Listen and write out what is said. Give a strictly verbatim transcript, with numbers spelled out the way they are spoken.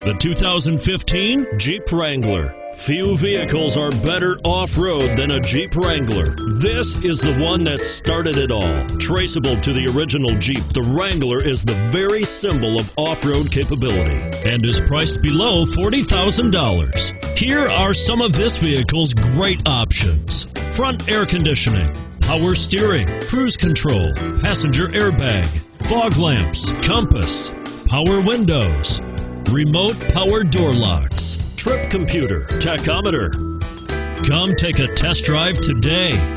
The two thousand fifteen Jeep Wrangler. Few vehicles are better off-road than a Jeep Wrangler. This is the one that started it all. Traceable to the original Jeep, the Wrangler is the very symbol of off-road capability and is priced below forty thousand dollars. Here are some of this vehicle's great options. Front air conditioning, power steering, cruise control, passenger airbag, fog lamps, compass, power windows, remote power door locks, trip computer, tachometer. Come take a test drive today.